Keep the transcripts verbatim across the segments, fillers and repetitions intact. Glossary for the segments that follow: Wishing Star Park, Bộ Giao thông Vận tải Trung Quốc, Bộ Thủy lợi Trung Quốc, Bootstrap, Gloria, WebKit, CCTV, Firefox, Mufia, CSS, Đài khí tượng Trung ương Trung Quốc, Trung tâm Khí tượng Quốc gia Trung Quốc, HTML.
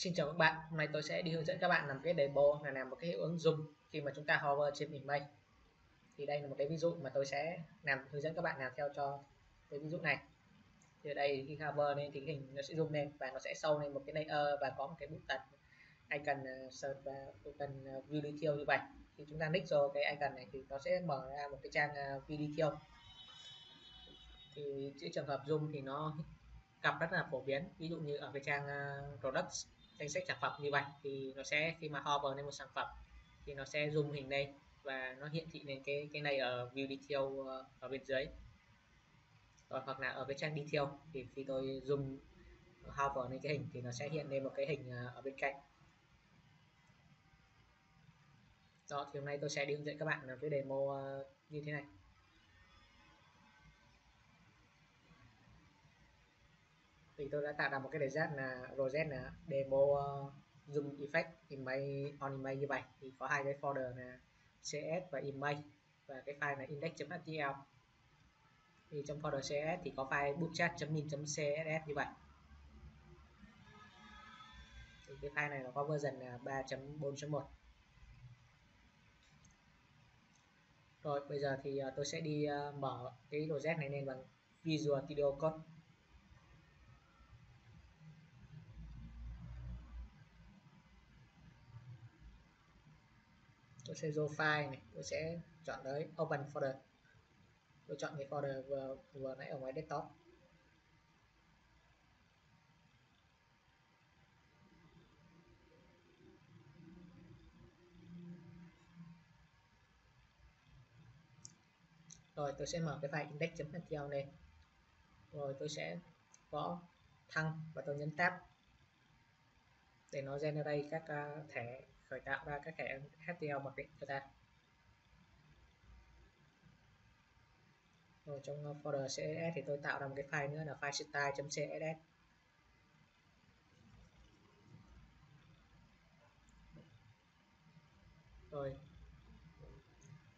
Xin chào các bạn, hôm nay tôi sẽ đi hướng dẫn các bạn làm cái demo là làm một cái hiệu ứng zoom khi mà chúng ta hover trên hình mây. Thì đây là một cái ví dụ mà tôi sẽ làm hướng dẫn các bạn làm theo cho cái ví dụ này. Thì ở đây khi hover lên thì hình nó sẽ zoom lên và nó sẽ sâu lên một cái layer và có một cái button icon search và button view detail như vậy. Thì chúng ta click vào cái icon này thì nó sẽ mở ra một cái trang view detail. Thì những trường hợp zoom thì nó gặp rất là phổ biến, ví dụ như ở cái trang products, danh sách sản phẩm như vậy, thì nó sẽ khi mà hover lên một sản phẩm thì nó sẽ zoom hình đây và nó hiển thị lên cái cái này ở view detail ở bên dưới. Còn hoặc là ở cái trang detail thì khi tôi zoom hover lên cái hình thì nó sẽ hiện lên một cái hình ở bên cạnh. Đó, thì hôm nay tôi sẽ đi hướng dẫn các bạn làm cái demo như thế này. Thì tôi đã tạo ra một cái đề giác là project là demo zoom effect image on image như vậy. Thì có hai cái folder là xê ét và image và cái file là index.html. Thì trong folder xê ét thì có file bootstrap.min.css như vậy. Thì cái file này nó có version là ba chấm bốn chấm một. Rồi bây giờ thì tôi sẽ đi mở cái project này lên bằng Visual Studio Code. Tôi sẽ vô file này, tôi sẽ chọn tới open folder, tôi chọn cái folder vừa, vừa nãy ở ngoài desktop. Rồi tôi sẽ mở cái file index.html này, rồi tôi sẽ gõ thăng và tôi nhấn tab để nó generate các thẻ, khởi tạo ra các thẻ hát tê em lờ mặc định cho ta. Rồi trong folder xê ét ét thì tôi tạo ra một cái file nữa là file style.css. Rồi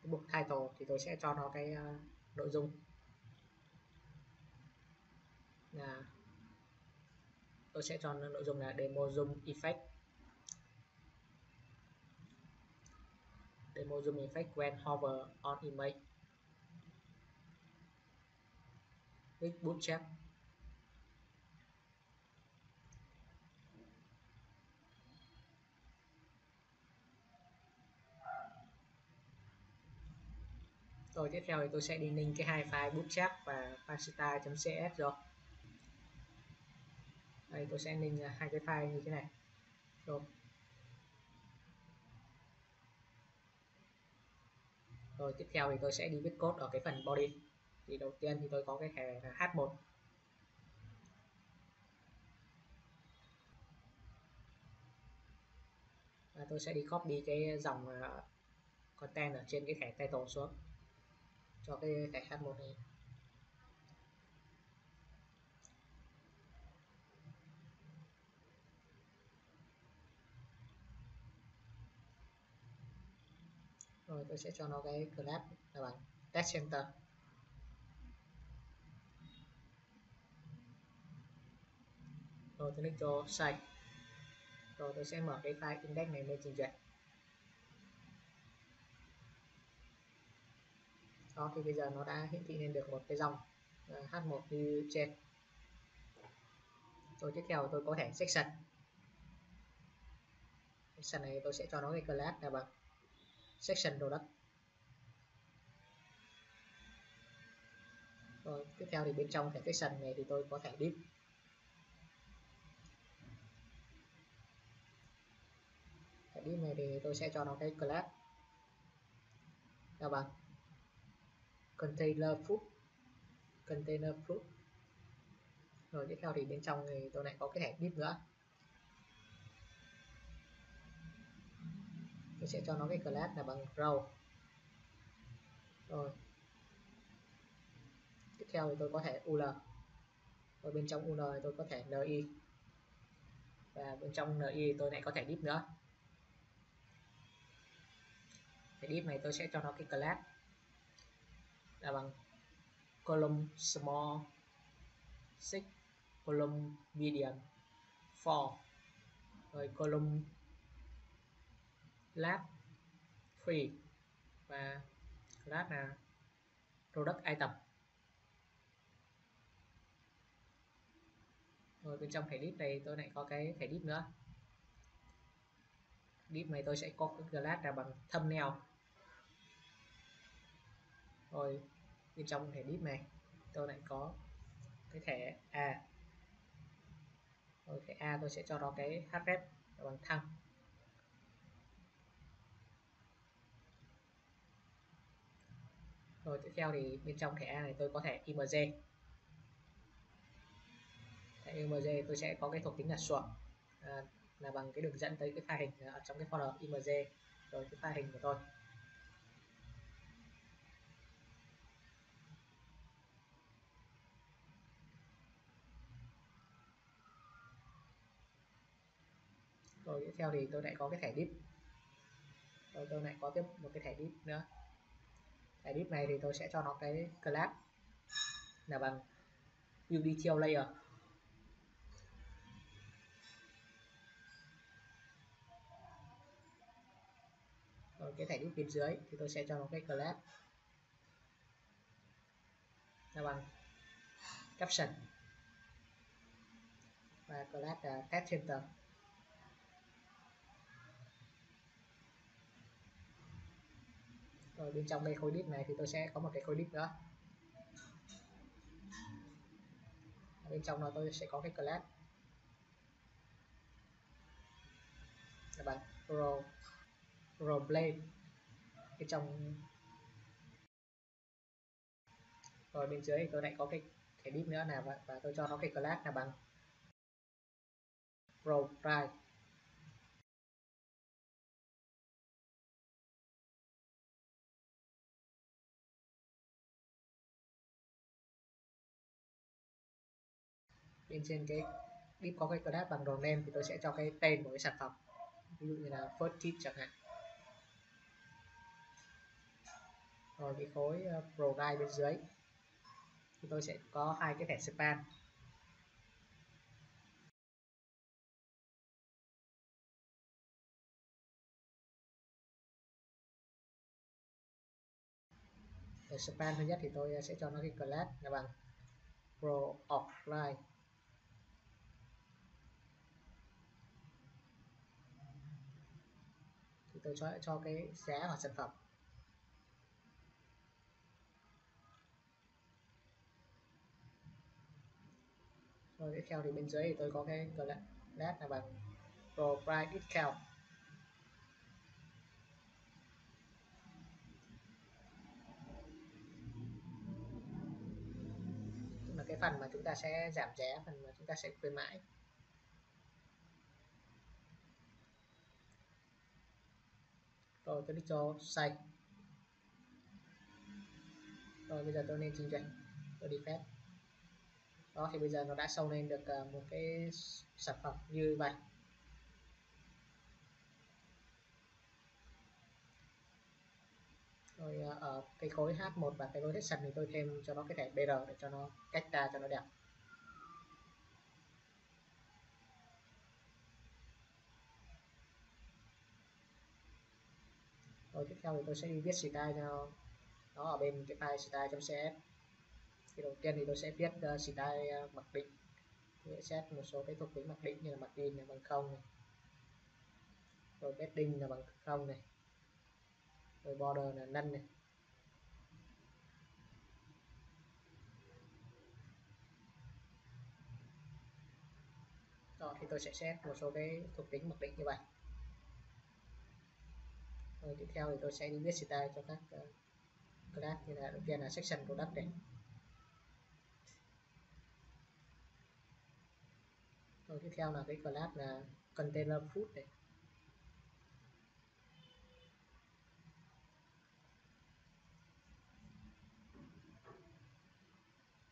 cái mục title thì tôi sẽ cho nó cái uh, nội dung là tôi sẽ cho nó nội dung là demo zoom effect. Demo zoom effect when hover on image with bootstrap. Rồi tiếp theo thì tôi sẽ đi link cái hai file bootstrap và file style.css rồi. Đây tôi sẽ link hai cái file như thế này. Rồi. Rồi tiếp theo thì tôi sẽ đi viết code ở cái phần body. Thì đầu tiên thì tôi có cái thẻ là hát một. Và tôi sẽ đi copy cái dòng content ở trên cái thẻ title xuống cho cái thẻ hát một này. Rồi tôi sẽ cho nó cái class là bằng text center. Rồi tôi click cho save. Rồi tôi sẽ mở cái file index này lên trình duyệt. Đó, thì bây giờ nó đã hiển thị lên được một cái dòng hát một như trên. Rồi tiếp theo tôi có thể section. Section này tôi sẽ cho nó cái class là bằng section product. Rồi tiếp theo thì bên trong cái section này thì tôi có thể div. Cái div này thì tôi sẽ cho nó cái class là bằng container food, container food. Rồi tiếp theo thì bên trong thì tôi lại có cái thẻ div nữa. Tôi sẽ cho nó cái class là bằng row. Rồi tiếp theo thì tôi có thể u lờ. Rồi bên trong u lờ thì tôi có thể ni. Và bên trong ni tôi lại có thể div nữa. Cái div này tôi sẽ cho nó cái class là bằng column small, six, column medium, four. rồi column lab free và lab là product item. Rồi bên trong thẻ div này tôi lại có cái thẻ div nữa. Div này tôi sẽ copy class ra bằng thumbnail. Rồi bên trong thẻ div này tôi lại có cái thẻ a. Rồi thẻ a tôi sẽ cho nó cái href bằng thăng. Rồi tiếp theo thì bên trong thẻ a này tôi có thẻ img. Thẻ img tôi sẽ có cái thuộc tính là sort, à, là bằng cái đường dẫn tới cái file hình ở trong cái folder img, rồi cái file hình của tôi. Rồi tiếp theo thì tôi lại có cái thẻ div. Rồi tôi lại có tiếp một cái thẻ div nữa. Thẻ div này thì tôi sẽ cho nó cái class là bằng util layer. Rồi cái thẻ div bên dưới thì tôi sẽ cho nó cái class là bằng caption và class là tag center. Rồi bên trong đây khối div này thì tôi sẽ có một cái khối div nữa. Ở bên trong nó tôi sẽ có cái class là bằng row row play bên trong. Rồi bên dưới thì tôi lại có cái thẻ div nữa là và, và tôi cho nó cái class là bằng row pride. Bên trên cái div có cái class bằng đồ name thì tôi sẽ cho cái tên của cái sản phẩm, ví dụ như là first tip chẳng hạn. Rồi cái khối product bên dưới thì tôi sẽ có hai cái thẻ span. Thẻ span thứ nhất thì tôi sẽ cho nó cái class là bằng product. Tôi cho, cho cái giá hoặc sản phẩm. Rồi tiếp theo thì bên dưới thì tôi có cái class là bằng pro price discount. Tức là cái phần mà chúng ta sẽ giảm giá, phần mà chúng ta sẽ khuyến mãi. Rồi tôi đi cho size. Rồi bây giờ tôi nên chỉnh chỉnh. Tôi đi phép. Đó thì bây giờ nó đã show lên được một cái sản phẩm như vậy. Rồi ở cái khối hát một và cái khối section thì tôi thêm cho nó cái thẻ bê rờ để cho nó cách ra cho nó đẹp. Rồi tiếp theo thì tôi sẽ đi viết style cho nó ở bên cái file style.css. Thì đầu tiên thì tôi sẽ viết uh, style uh, mặc định. Tôi sẽ set một số cái thuộc tính mặc định như là mặc định là bằng không này. Rồi padding là bằng không này. Rồi border là none này. Rồi thì tôi sẽ set một số cái thuộc tính mặc định như vậy. Rồi tiếp theo thì tôi sẽ đi viết style cho các uh, class, như là đầu tiên là section product này. Rồi tiếp theo là cái class là container food này.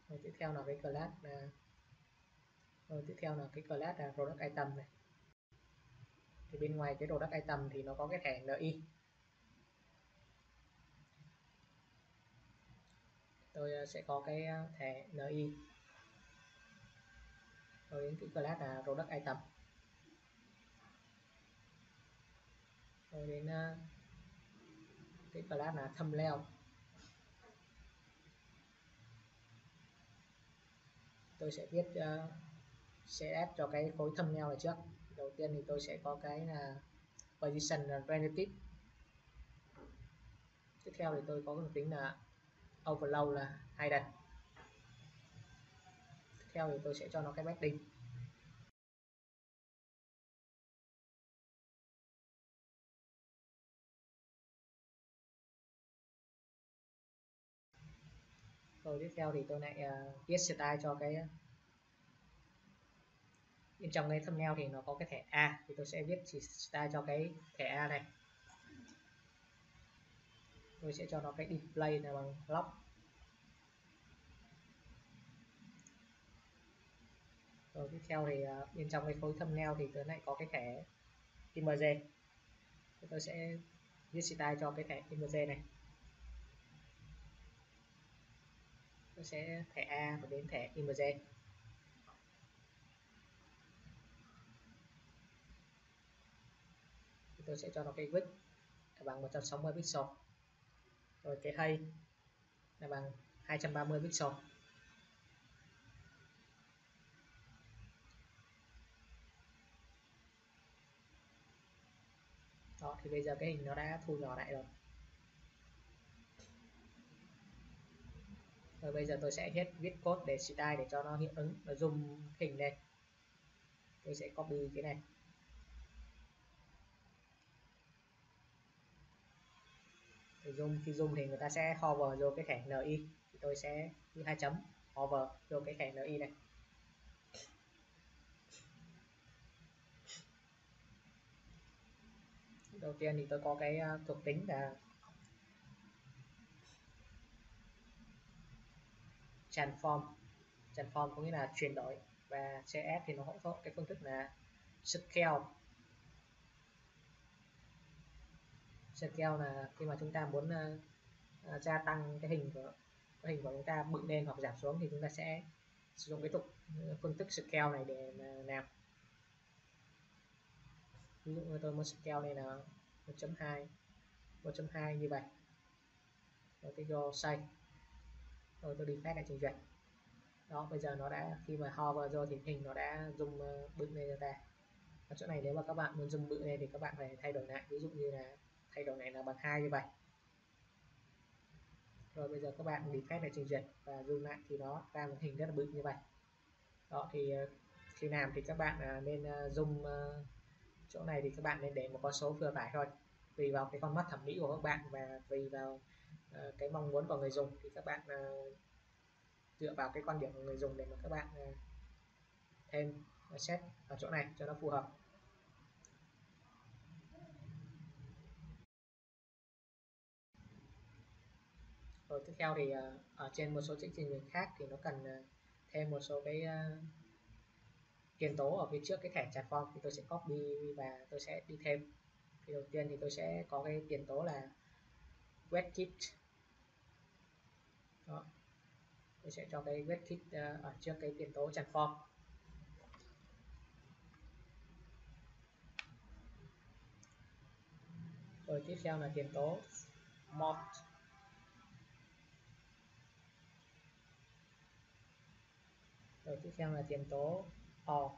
Rồi tiếp theo là cái class là rồi tiếp theo là cái class là product item này. Thì bên ngoài cái product item thì nó có cái thẻ ni. Tôi sẽ có cái thẻ ni rồi đến cái class là product item. rồi đến uh, cái class là thumbnail. Tôi sẽ viết uh, xê ét cho cái khối thumbnail này trước. Đầu tiên thì tôi sẽ có cái là position relative. Tiếp theo thì tôi có cái tính là overload là hidden. Tiếp theo thì tôi sẽ cho nó cái background. Rồi tiếp theo thì tôi lại uh, viết style cho cái bên trong cái thumbnail thì nó có cái thẻ A, thì tôi sẽ viết chỉ style cho cái thẻ A này. Tôi sẽ cho nó cái display là bằng lock. Rồi tiếp theo thì uh, bên trong cái khối thumbnail thì tôi lại có cái thẻ image, thì tôi sẽ viết style cho cái thẻ image này. Tôi sẽ thẻ A và đến thẻ image. Thì tôi sẽ cho nó cái width là bằng một trăm sáu mươi pixel. Rồi cái height là bằng hai trăm ba mươi pixel. Đó, thì bây giờ cái hình nó đã thu nhỏ lại rồi. Rồi bây giờ tôi sẽ hết viết code để style để cho nó hiệu ứng, nó zoom hình lên. Tôi sẽ copy cái này. Thì zoom, khi zoom thì người ta sẽ hover vô cái thẻ en i. Thì tôi sẽ đi hai chấm hover vô cái thẻ en i này. Đầu tiên thì tôi có cái thuộc tính là transform. Transform có nghĩa là chuyển đổi, và xê ét thì nó hỗ trợ cái phương thức là scale. Scale là khi mà chúng ta muốn uh, uh, gia tăng cái hình của cái hình của chúng ta bự lên hoặc giảm xuống thì chúng ta sẽ sử dụng cái tục phương thức scale này để uh, làm. Ví dụ như tôi muốn scale này là một chấm hai như vậy. Rồi tôi vô size. Rồi tôi đi phép lại trình duyệt. Đó, bây giờ nó đã, khi mà hover rồi thì hình nó đã zoom uh, bự lên cho ta. Ở chỗ này nếu mà các bạn muốn zoom bự lên thì các bạn phải thay đổi lại, ví dụ như là thay đổi này là bằng hai như vậy. Rồi bây giờ các bạn đi phép lại trình duyệt và zoom lại thì nó ra một hình rất là bự như vậy. Đó, thì uh, khi làm thì các bạn uh, nên uh, zoom uh, chỗ này thì các bạn nên để một con số vừa phải thôi, tùy vào cái con mắt thẩm mỹ của các bạn và tùy vào Uh, cái mong muốn của người dùng, thì các bạn uh, dựa vào cái quan điểm của người dùng để mà các bạn uh, thêm uh, set ở chỗ này cho nó phù hợp. Rồi tiếp theo thì uh, ở trên một số chương trình khác thì nó cần uh, thêm một số cái uh, kiền tố ở phía trước cái thẻ transform, thì tôi sẽ copy và tôi sẽ đi thêm. Thì đầu tiên thì tôi sẽ có cái kiền tố là WebKit. Đó, tôi sẽ cho cái WebKit uh, ở trước cái tiền tố transform. Rồi tiếp theo là tiền tố mod. Rồi tiếp theo là tiền tố all.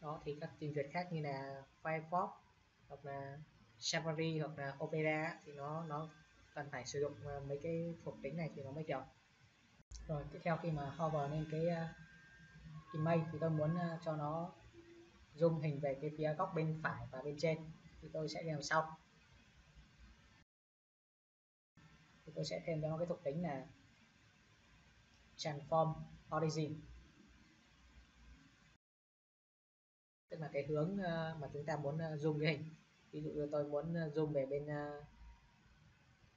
Đó, thì các trình duyệt khác như là Firefox hoặc là Safari hoặc là Opera thì nó nó cần phải sử dụng mấy cái thuộc tính này thì nó mới hiểu. Rồi tiếp theo khi mà hover lên cái uh, image thì tôi muốn uh, cho nó zoom hình về cái phía góc bên phải và bên trên, thì tôi sẽ làm sau. Thì tôi sẽ thêm cho nó cái thuộc tính là transform origin, tức là cái hướng uh, mà chúng ta muốn uh, zoom cái hình. Ví dụ như tôi muốn zoom về bên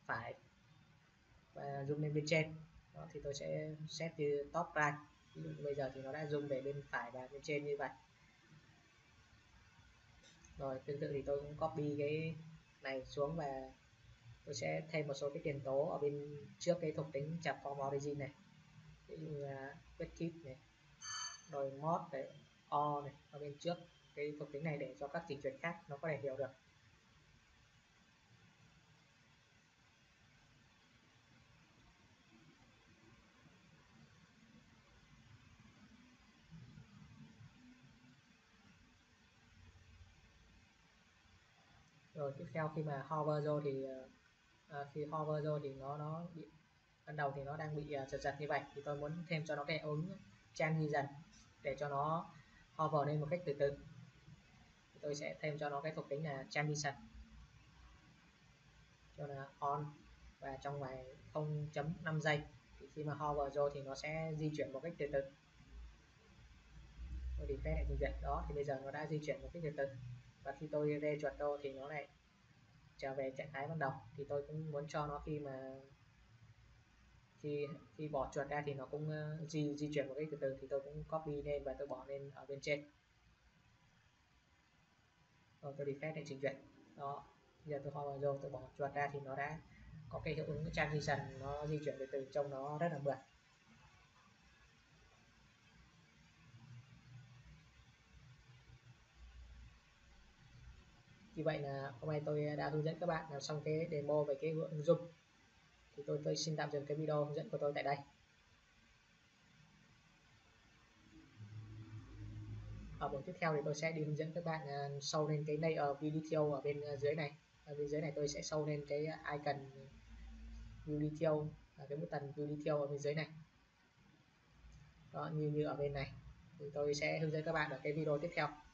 phải và zoom lên bên trên. Đó, thì tôi sẽ set từ top right. Ví dụ như bây giờ thì nó đã zoom về bên phải và bên trên như vậy. Rồi tương tự thì tôi cũng copy cái này xuống và tôi sẽ thêm một số cái kiền tố ở bên trước cái thuộc tính transform origin này. Ví dụ như là WebKit này, rồi mod này, all này ở bên trước cái thuộc tính này để cho các dịch chuyển khác nó có thể hiểu được. Rồi tiếp theo khi mà hover vô thì à, khi hover vô thì nó nó bị, ban đầu thì nó đang bị uh, giật giật như vậy, thì tôi muốn thêm cho nó cái ứng transition để cho nó hover lên một cách từ từ. Thì tôi sẽ thêm cho nó cái thuộc tính là transition, cho là on, và trong vài không phẩy năm giây thì khi mà hover vô thì nó sẽ di chuyển một cách từ từ. Tôi define lại trình duyệt đó, thì bây giờ nó đã di chuyển một cách từ từ. Và khi tôi rê chuột đô thì nó lại trở về trạng thái ban đầu. Thì tôi cũng muốn cho nó khi mà khi khi bỏ chuột ra thì nó cũng uh, di di chuyển một cái từ từ, thì tôi cũng copy lên và tôi bỏ lên ở bên trên. Rồi tôi define để trình duyệt đó. Bây giờ tôi hover vô, tôi bỏ chuột ra thì nó đã có cái hiệu ứng transition, nó di chuyển từ từ, trông nó rất là mượt. Như vậy là hôm nay tôi đã hướng dẫn các bạn làm xong cái demo về cái ứng dụng. Thì tôi, tôi xin tạm dừng cái video hướng dẫn của tôi tại đây. Ở buổi tiếp theo thì tôi sẽ đi hướng dẫn các bạn sâu lên cái layer video ở bên dưới này. Ở bên dưới này tôi sẽ sâu lên cái icon video, cái button video ở bên dưới này. Đó, như như ở bên này. Thì tôi sẽ hướng dẫn các bạn ở cái video tiếp theo.